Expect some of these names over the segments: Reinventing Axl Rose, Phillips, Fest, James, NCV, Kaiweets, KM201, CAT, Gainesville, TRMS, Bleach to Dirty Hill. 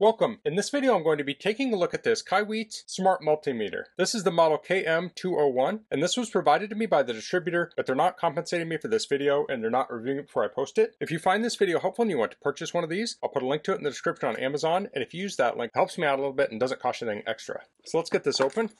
Welcome. In this video, I'm going to be taking a look at this Kaiweets smart multimeter. This is the model KM201, and this was provided to me by the distributor, but they're not compensating me for this video, and they're not reviewing it before I post it. If you find this video helpful and you want to purchase one of these, I'll put a link to it in the description on Amazon, and if you use that link, it helps me out a little bit and doesn't cost you anything extra. So let's get this open.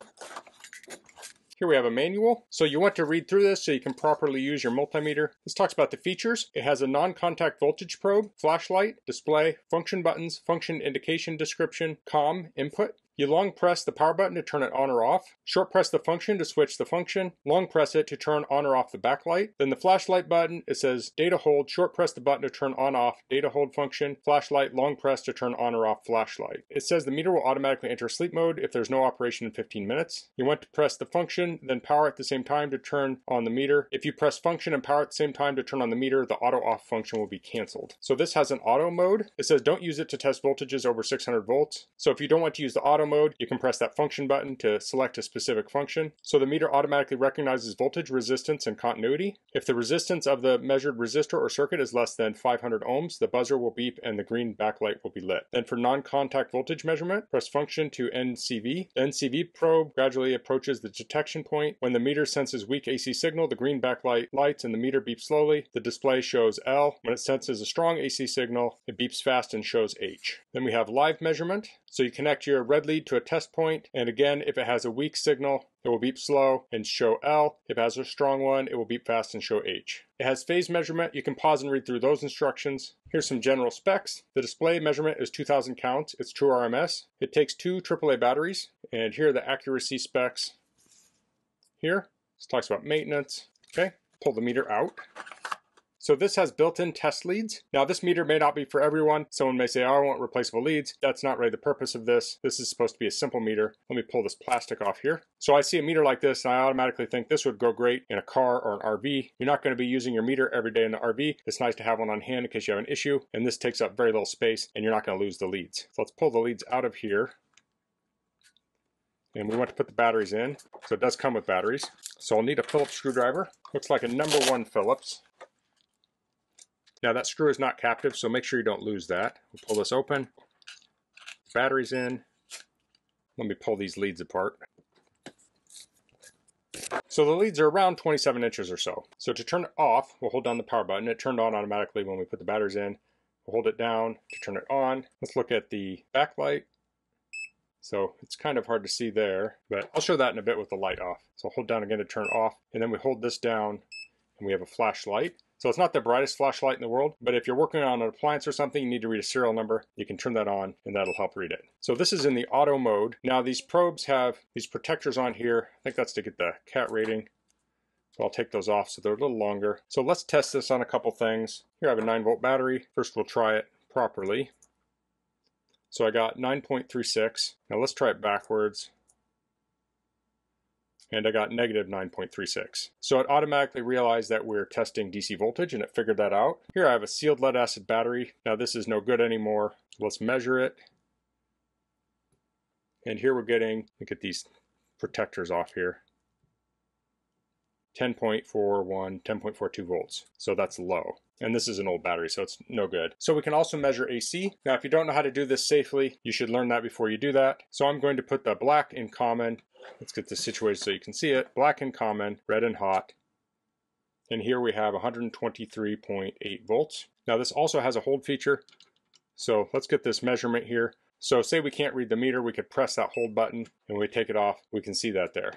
Here we have a manual, so you want to read through this so you can properly use your multimeter. This talks about the features. It has a non-contact voltage probe, flashlight, display, function buttons, function indication description, COM input. You long press the power button to turn it on or off, short press the function to switch the function, long press it to turn on or off the backlight. Then the flashlight button, it says data hold, short press the button to turn on off data hold function, flashlight, long press to turn on or off flashlight. It says the meter will automatically enter sleep mode if there's no operation in 15 minutes. You want to press the function, then power at the same time to turn on the meter. If you press function and power at the same time to turn on the meter, the auto off function will be canceled. So this has an auto mode. It says don't use it to test voltages over 600 volts. So if you don't want to use the auto mode, you can press that function button to select a specific function. So the meter automatically recognizes voltage, resistance, and continuity. If the resistance of the measured resistor or circuit is less than 500 ohms, the buzzer will beep and the green backlight will be lit. Then for non-contact voltage measurement, press function to NCV. The NCV probe gradually approaches the detection point. When the meter senses weak AC signal, the green backlight lights and the meter beeps slowly. The display shows L. When it senses a strong AC signal, it beeps fast and shows H. Then we have live measurement. So you connect your red lead to a test point, and again, if it has a weak signal, it will beep slow and show L. If it has a strong one, it will beep fast and show H. It has phase measurement. You can pause and read through those instructions. Here's some general specs. The display measurement is 2,000 counts. It's true RMS. It takes 2 AAA batteries, and here are the accuracy specs. Here, this talks about maintenance. Okay, pull the meter out. So this has built-in test leads. Now this meter may not be for everyone. Someone may say, oh, I want replaceable leads. That's not really the purpose of this. This is supposed to be a simple meter. Let me pull this plastic off here. So I see a meter like this and I automatically think this would go great in a car or an RV. You're not going to be using your meter every day in the RV. It's nice to have one on hand in case you have an issue, and this takes up very little space and you're not going to lose the leads. So let's pull the leads out of here. And we want to put the batteries in. So it does come with batteries. So I'll need a Phillips screwdriver. Looks like a #1 Phillips. Now that screw is not captive, so make sure you don't lose that. We'll pull this open, batteries in. Let me pull these leads apart. So the leads are around 27 inches or so. So to turn it off, we'll hold down the power button. It turned on automatically when we put the batteries in. We'll hold it down to turn it on. Let's look at the backlight. So it's kind of hard to see there, but I'll show that in a bit with the light off. So I'll hold down again to turn it off, and then we hold this down and we have a flashlight. So it's not the brightest flashlight in the world, but if you're working on an appliance or something, you need to read a serial number, you can turn that on and that'll help read it. So this is in the auto mode. Now these probes have these protectors on here. I think that's to get the CAT rating. So I'll take those off so they're a little longer. So let's test this on a couple things. Here I have a 9-volt battery. First we'll try it properly. So I got 9.36. Now let's try it backwards. And I got -9.36. So it automatically realized that we're testing DC voltage and it figured that out. Here I have a sealed lead acid battery. Now this is no good anymore. Let's measure it. And here we're getting, look at these protectors off here. 10.41, 10.42 volts. So that's low. And this is an old battery, so it's no good. So we can also measure AC. Now, if you don't know how to do this safely, you should learn that before you do that. So I'm going to put the black in common. Let's get this situated so you can see it. Black in common, red in hot. And here we have 123.8 volts. Now this also has a hold feature. So let's get this measurement here. So say we can't read the meter, we could press that hold button, and when we take it off, we can see that there.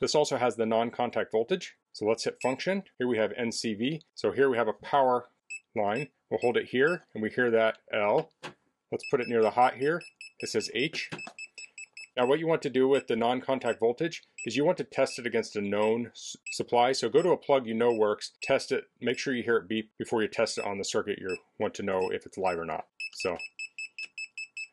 This also has the non-contact voltage. So let's hit function. Here we have NCV. So here we have a power line. We'll hold it here and we hear that L. Let's put it near the hot here. It says H. Now what you want to do with the non-contact voltage is you want to test it against a known supply. So go to a plug you know works, test it, make sure you hear it beep before you test it on the circuit you want to know if it's live or not. So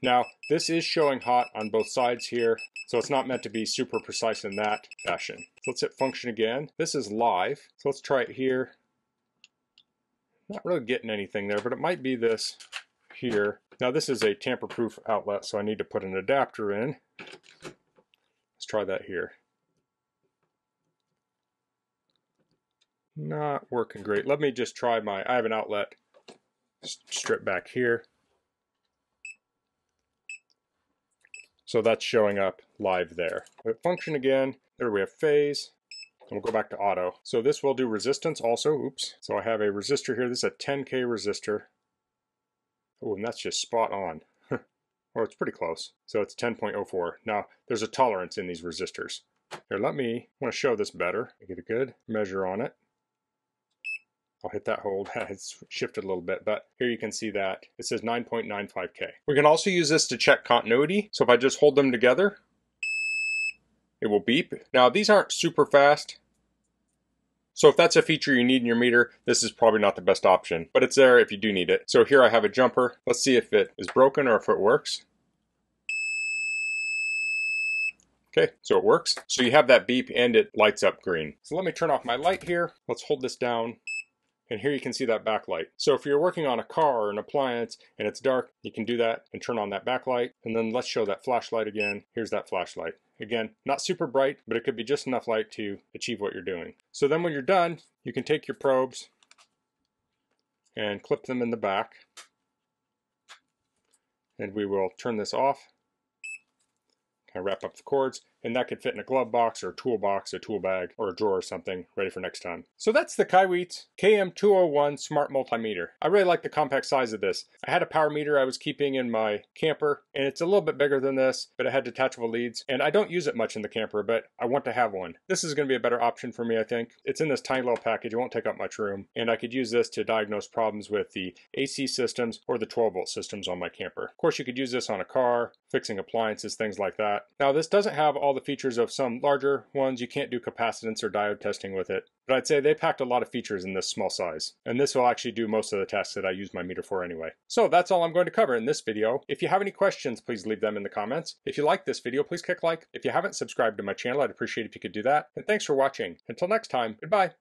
now this is showing hot on both sides here. So it's not meant to be super precise in that fashion. So let's hit function again. This is live. So let's try it here. Not really getting anything there, but it might be this here. Now this is a tamper-proof outlet, so I need to put an adapter in. Let's try that here. Not working great. Let me just try I have an outlet strip back here. So that's showing up live there. But function again, there we have phase, and we'll go back to auto. So this will do resistance also, oops. So I have a resistor here, this is a 10K resistor. Oh, and that's just spot on. Or it's pretty close. So it's 10.04. Now, there's a tolerance in these resistors. Here, I want to show this better. I get a good measure on it. I'll hit that hold. It's shifted a little bit, but here you can see that it says 9.95K. We can also use this to check continuity. So if I just hold them together, it will beep. Now, these aren't super fast. So if that's a feature you need in your meter, this is probably not the best option, but it's there if you do need it. So here I have a jumper. Let's see if it is broken or if it works. Okay, so it works. So you have that beep and it lights up green. So let me turn off my light here. Let's hold this down. And here you can see that backlight. So if you're working on a car or an appliance and it's dark, you can do that and turn on that backlight. And then let's show that flashlight again. Here's that flashlight. Again, not super bright, but it could be just enough light to achieve what you're doing. So then when you're done, you can take your probes and clip them in the back. And we will turn this off. Kind of wrap up the cords, and that could fit in a glove box or a toolbox, a tool bag, or a drawer or something, ready for next time. So that's the Kaiweets KM201 Smart Multimeter. I really like the compact size of this. I had a power meter I was keeping in my camper, and it's a little bit bigger than this, but it had detachable leads, and I don't use it much in the camper, but I want to have one. This is going to be a better option for me, I think. It's in this tiny little package, it won't take up much room, and I could use this to diagnose problems with the AC systems or the 12-volt systems on my camper. Of course, you could use this on a car, fixing appliances, things like that. Now, this doesn't have all the features of some larger ones. You can't do capacitance or diode testing with it, but I'd say they packed a lot of features in this small size, and this will actually do most of the tasks that I use my meter for anyway. So that's all I'm going to cover in this video. If you have any questions, please leave them in the comments. If you like this video, please click like. If you haven't subscribed to my channel, I'd appreciate it if you could do that. And thanks for watching. Until next time, goodbye.